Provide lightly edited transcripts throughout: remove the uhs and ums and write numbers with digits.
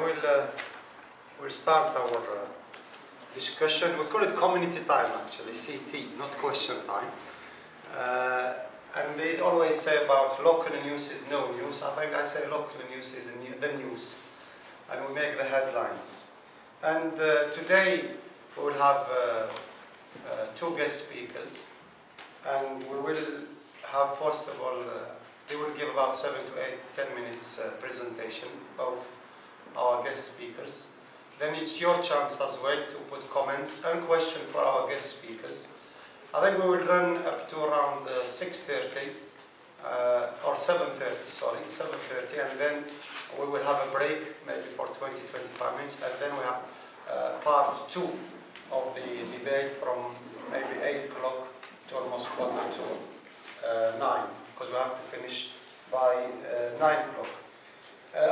we will we'll start our discussion. We call it community time, actually, CT, not question time. And they always say about local news is no news. I think I say local news is the news, and we make the headlines. And today we will have two guest speakers, and we will have, first of all, they will give about 7 to 8, 10 minutes presentation, both our guest speakers. Then it's your chance as well to put comments and questions for our guest speakers. I think we will run up to around 6:30 or 7:30, sorry, 7:30, and then we will have a break, maybe for 20-25 minutes, and then we have part two of the debate from maybe 8 o'clock to almost 8:45, 9, because we have to finish by 9 o'clock.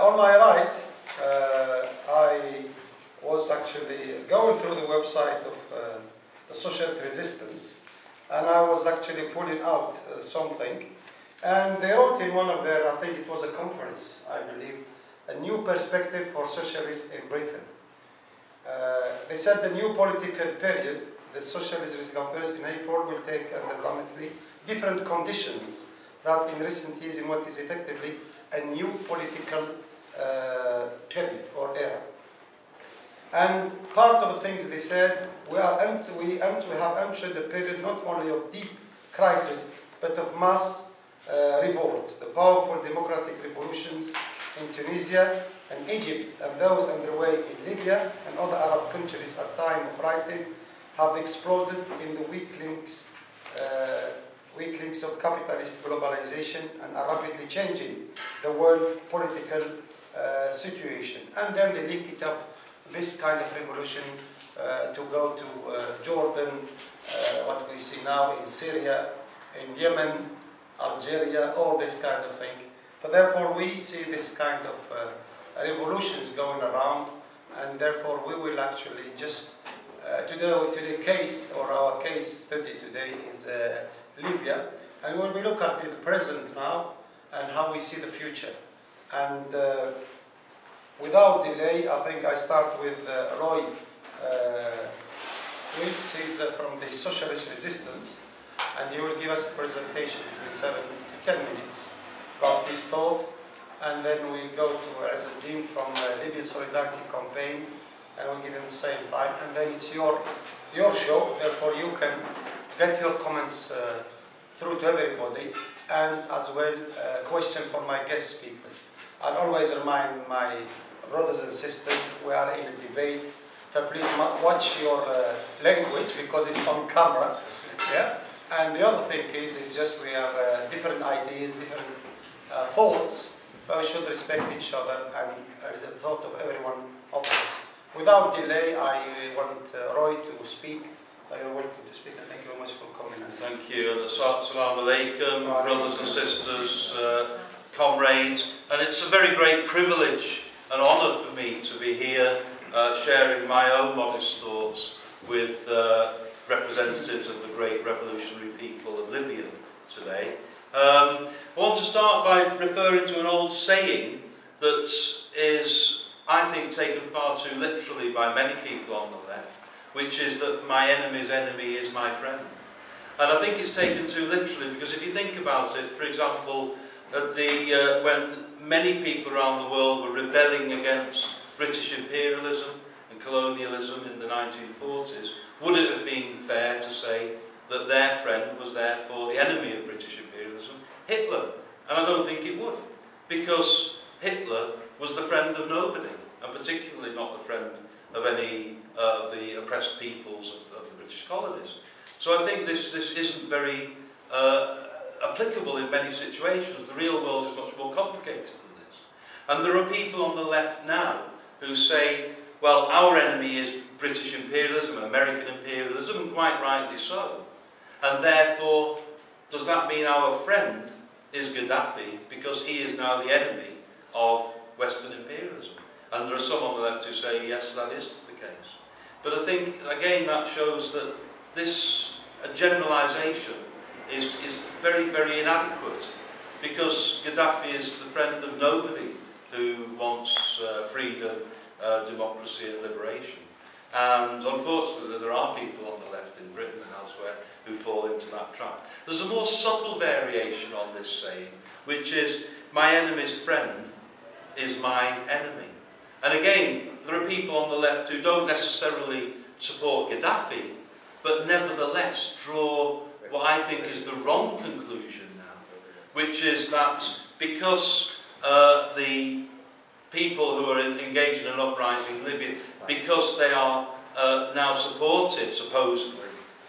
On my right, I was actually going through the website of the Socialist Resistance, and I was actually pulling out something, and they wrote in one of their, I think it was a conference, I believe, a new perspective for socialists in Britain. They said the new political period, the Socialist Resistance conference in April, will take fundamentally different conditions that in recent years in what is effectively a new political period or era. And part of the things they said, we have entered a period not only of deep crisis, but of mass revolt, the powerful democratic revolutions in Tunisia and Egypt, and those underway in Libya and other Arab countries at time of writing, have exploded in the weak links of capitalist globalization and are rapidly changing the world political situation. And then they link it up, this kind of revolution, to go to Jordan, what we see now in Syria, in Yemen, Algeria, all this kind of thing. But therefore we see this kind of revolutions going around, and therefore we will actually just, our case study today is Libya, and we'll be looking at the present now and how we see the future. And without delay, I think I start with Roy Wilkes. He's from the Socialist Resistance, and he will give us a presentation between 7 to 10 minutes about his thought, and then we go to Ezzeddin from Libyan Solidarity Campaign, and we'll give him the same time, and then it's your show, therefore you can get your comments through to everybody, and as well a question for my guest speakers. I'll always remind my brothers and sisters, we are in a debate, so please watch your language because it's on camera. Yeah? And the other thing is just we have different ideas, different thoughts, so we should respect each other and the thought of everyone of us. Without delay, I want Roy to speak. You're welcome to speak, and thank you very much for coming. Thank you. Assalamu alaikum, brothers and sisters, comrades, and it's a very great privilege and honour for me to be here sharing my own modest thoughts with representatives of the great revolutionary people of Libya today. I want to start by referring to an old saying that is, I think, taken far too literally by many people on the left, which is that my enemy's enemy is my friend. And I think it's taken too literally because if you think about it, for example, at the, when many people around the world were rebelling against British imperialism and colonialism in the 1940s, would it have been fair to say that their friend was therefore the enemy of British imperialism, Hitler? And I don't think it would, because Hitler was the friend of nobody, and particularly not the friend of any of the oppressed peoples of the British colonies. So I think this isn't very applicable in many situations. The real world is much more complicated than this. And there are people on the left now who say, well, our enemy is British imperialism, American imperialism, and quite rightly so. And therefore, does that mean our friend is Gaddafi because he is now the enemy of Western imperialism? And there are some on the left who say, yes, that is the case. But I think, again, that shows that this generalisation is very, very inadequate, because Gaddafi is the friend of nobody who wants freedom, democracy and liberation. And unfortunately there are people on the left in Britain and elsewhere who fall into that trap. There's a more subtle variation on this saying, which is, my enemy's friend is my enemy. And again, there are people on the left who don't necessarily support Gaddafi, but nevertheless draw what I think is the wrong conclusion now, which is that because the people who are engaged in an uprising in Libya, because they are now supported, supposedly,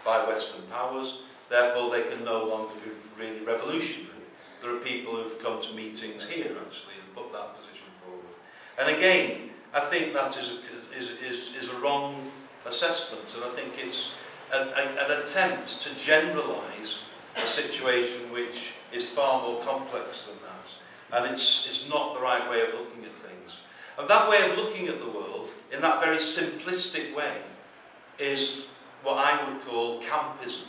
by Western powers, therefore they can no longer be really revolutionary. There are people who've come to meetings here, actually, and put that position forward. And again, I think that is a wrong assessment, and I think it's an attempt to generalise a situation which is far more complex than that, and it's not the right way of looking at things. And that way of looking at the world, in that very simplistic way, is what I would call campism.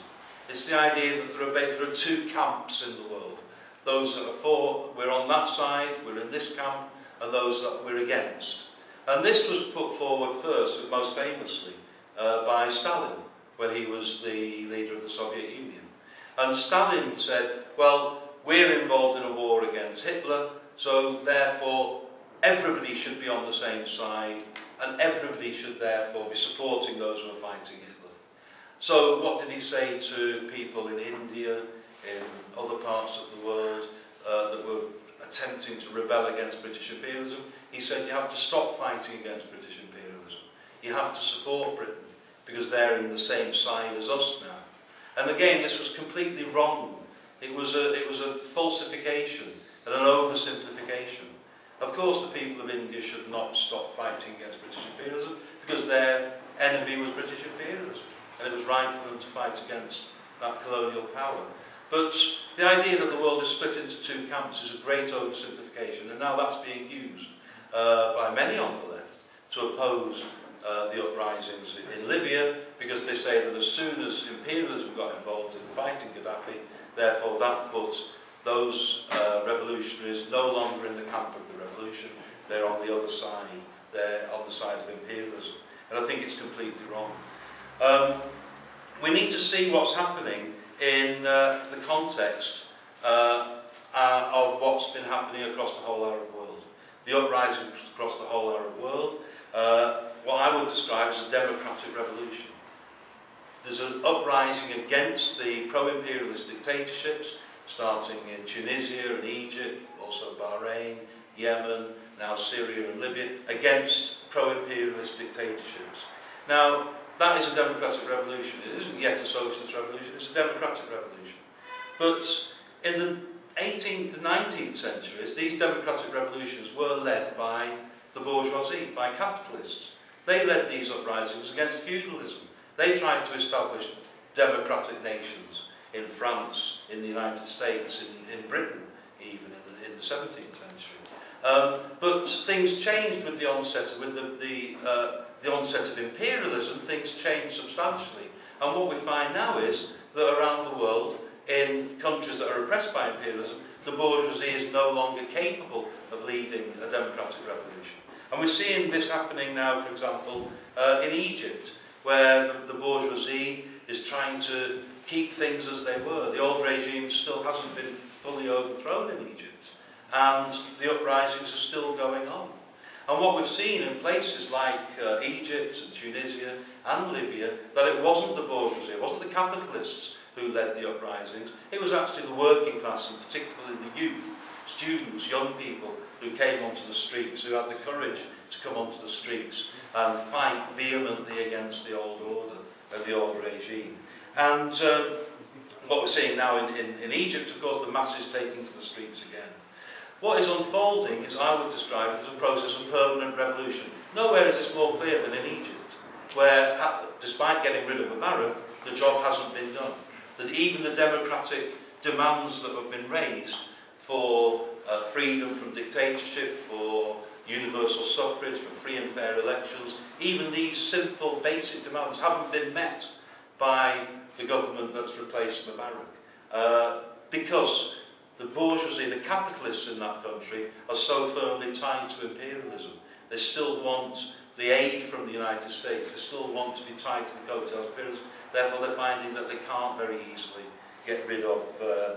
It's the idea that there are two camps in the world. Those that are for, we're on that side, we're in this camp, and those that we're against. And this was put forward first, most famously, by Stalin, when he was the leader of the Soviet Union. And Stalin said, well, we're involved in a war against Hitler, so therefore everybody should be on the same side, and everybody should therefore be supporting those who are fighting Hitler. So what did he say to people in India, in other parts of the world that were attempting to rebel against British imperialism? He said, you have to stop fighting against British imperialism. You have to support Britain, because they're in the same side as us now. And again, this was completely wrong. It was a falsification and an oversimplification. Of course, the people of India should not stop fighting against British imperialism, because their enemy was British imperialism, and it was right for them to fight against that colonial power. But the idea that the world is split into two camps is a great oversimplification, and now that's being used by many on the left to oppose the uprisings in Libya, because they say that as soon as imperialism got involved in fighting Gaddafi, therefore that puts those revolutionaries no longer in the camp of the revolution, they're on the other side, they're on the side of imperialism. And I think it's completely wrong. We need to see what's happening in the context of what's been happening across the whole Arab world. The uprising across the whole Arab world, what I would describe as a democratic revolution. There's an uprising against the pro-imperialist dictatorships, starting in Tunisia and Egypt, also Bahrain, Yemen, now Syria and Libya, against pro-imperialist dictatorships. Now, that is a democratic revolution. It isn't yet a socialist revolution, it's a democratic revolution. But in the 18th and 19th centuries, these democratic revolutions were led by the bourgeoisie, by capitalists. They led these uprisings against feudalism. They tried to establish democratic nations in France, in the United States, in Britain, even in the 17th century. But things changed with the onset of imperialism. Things changed substantially, and what we find now is that around the world, in countries that are oppressed by imperialism, the bourgeoisie is no longer capable of leading a democratic revolution. And we're seeing this happening now, for example, in Egypt, where the bourgeoisie is trying to keep things as they were. The old regime still hasn't been fully overthrown in Egypt, and the uprisings are still going on. And what we've seen in places like Egypt and Tunisia and Libya, that it wasn't the bourgeoisie, it wasn't the capitalists who led the uprisings, it was actually the working class, and particularly the youth, students, young people, who came onto the streets, who had the courage to come onto the streets and fight vehemently against the old order and the old regime. And what we're seeing now in Egypt, of course, the masses taking to the streets again. What is unfolding is, I would describe it as a process of permanent revolution. Nowhere is this more clear than in Egypt, where, despite getting rid of Mubarak, the job hasn't been done. That even the democratic demands that have been raised for freedom from dictatorship, for universal suffrage, for free and fair elections, even these simple, basic demands haven't been met by the government that's replaced Mubarak, because the bourgeoisie, the capitalists in that country, are so firmly tied to imperialism. They still want the aid from the United States, they still want to be tied to the coattails of imperialism, therefore they're finding that they can't very easily get rid of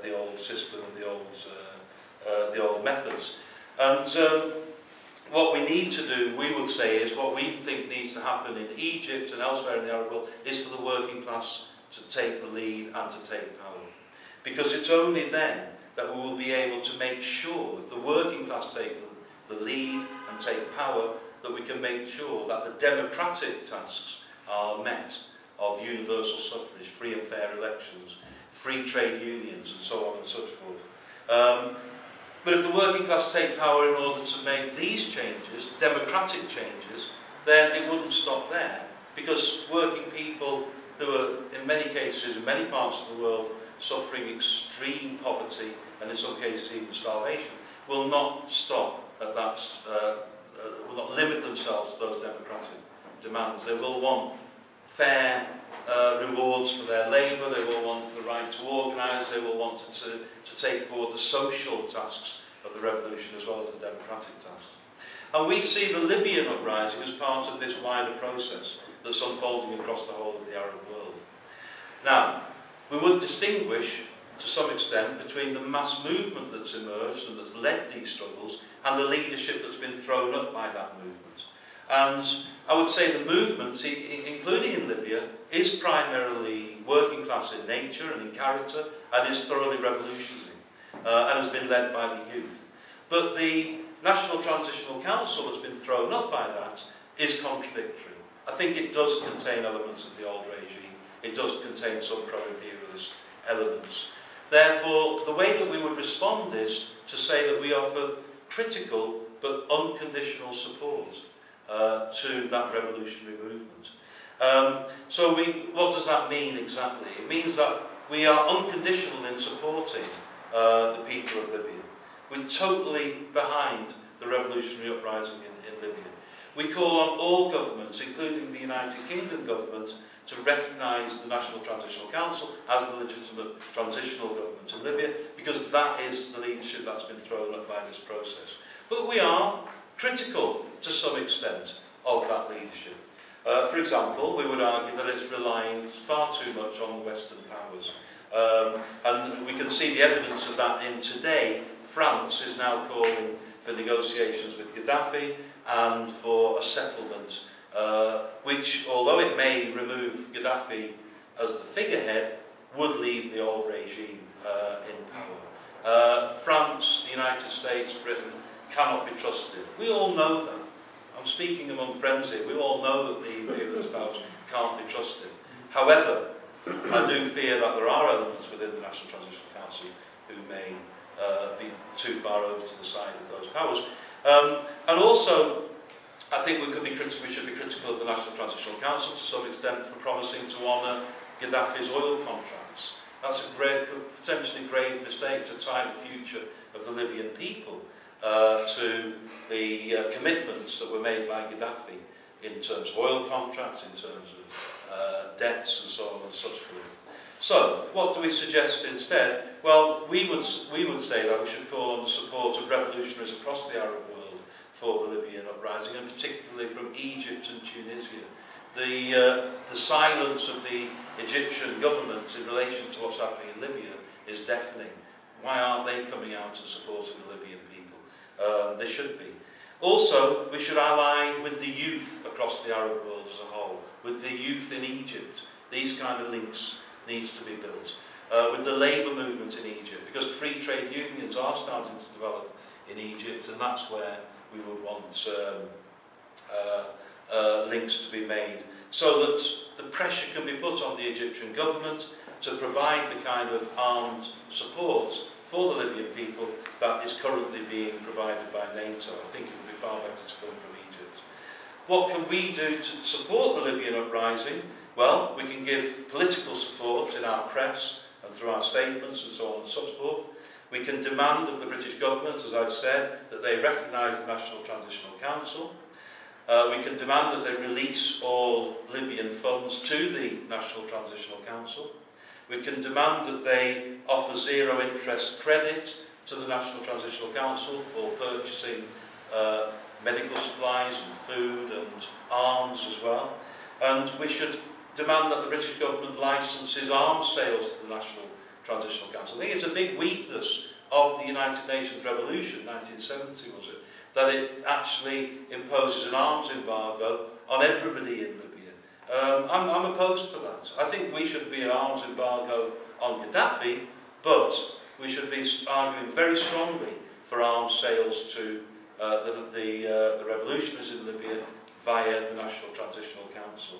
the old system and the old methods. And what we need to do, we would say, is what we think needs to happen in Egypt and elsewhere in the Arab world is for the working class to take the lead and to take power. Because it's only then that we will be able to make sure, if the working class take the lead and take power, that we can make sure that the democratic tasks are met of universal suffrage, free and fair elections, free trade unions and so on and so forth. But if the working class take power in order to make these changes, democratic changes, then it wouldn't stop there. Because working people who are, in many cases, in many parts of the world, suffering extreme poverty, and in some cases even starvation, will not stop at that, will not limit themselves to those democratic demands. They will want fair rewards for their labour, they will want the right to organise, they will want to take forward the social tasks of the revolution as well as the democratic tasks. And we see the Libyan uprising as part of this wider process that's unfolding across the whole of the Arab world. Now, we would distinguish, to some extent, between the mass movement that's emerged and that's led these struggles and the leadership that's been thrown up by that movement. And I would say the movement, including in Libya, is primarily working class in nature and in character and is thoroughly revolutionary and has been led by the youth. But the National Transitional Council that's been thrown up by that is contradictory. I think it does contain elements of the old regime. It does contain some pro-imperialist elements. Therefore, the way that we would respond is to say that we offer critical but unconditional support to that revolutionary movement. What does that mean exactly? It means that we are unconditional in supporting the people of Libya. We're totally behind the revolutionary uprising in Libya. We call on all governments, including the United Kingdom government, to recognise the National Transitional Council as the legitimate transitional government in Libya, because that is the leadership that's been thrown up by this process. But we are critical, to some extent, of that leadership. For example, we would argue that it's relying far too much on Western powers. And we can see the evidence of that in today. France is now calling for negotiations with Gaddafi and for a settlement which, although it may remove Gaddafi as the figurehead, would leave the old regime in power. France, the United States, Britain cannot be trusted. We all know that. I'm speaking among friends here. We all know that the imperialist powers can't be trusted. However, I do fear that there are elements within the National Transitional Council who may be too far over to the side of those powers. And also, I think we should be critical of the National Transitional Council to some extent for promising to honour Gaddafi's oil contracts. That's a potentially grave mistake, to tie the future of the Libyan people to the commitments that were made by Gaddafi in terms of oil contracts, in terms of debts and so on and such forth. So, what do we suggest instead? Well, we would say that we should call on the support of revolutionaries across the Arab world for the Libyan uprising, and particularly from Egypt and Tunisia. The silence of the Egyptian government in relation to what's happening in Libya is deafening. Why aren't they coming out and supporting the Libyan people? They should be. Also, we should ally with the youth across the Arab world as a whole, with the youth in Egypt. These kind of links need to be built. With the labour movement in Egypt, because free trade unions are starting to develop in Egypt, and that's where we would want links to be made, so that the pressure can be put on the Egyptian government to provide the kind of armed support for the Libyan people that is currently being provided by NATO. I think it would be far better to come from Egypt. What can we do to support the Libyan uprising? Well, we can give political support in our press and through our statements and so on and so forth. We can demand of the British government, as I've said, that they recognise the National Transitional Council. We can demand that they release all Libyan funds to the National Transitional Council. We can demand that they offer zero-interest credit to the National Transitional Council for purchasing medical supplies and food and arms as well. And we should demand that the British government licenses arms sales to the National Transitional Council. I think it's a big weakness of the United Nations Revolution, 1970 was it, that it actually imposes an arms embargo on everybody in Libya. I'm opposed to that. I think we should be an arms embargo on Gaddafi, but we should be arguing very strongly for arms sales to the revolutionaries in Libya via the National Transitional Council.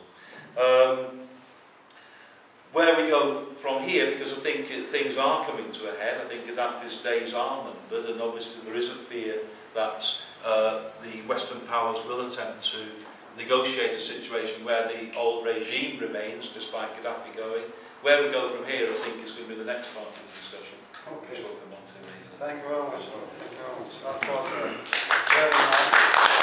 Where we go from here, because I think things are coming to a head, I think Gaddafi's days are numbered, and obviously there is a fear that the Western powers will attempt to negotiate a situation where the old regime remains, despite Gaddafi going. Where we go from here, I think, is going to be the next part of the discussion. Okay. Which we'll come on to later. Thank you very much. That was very nice.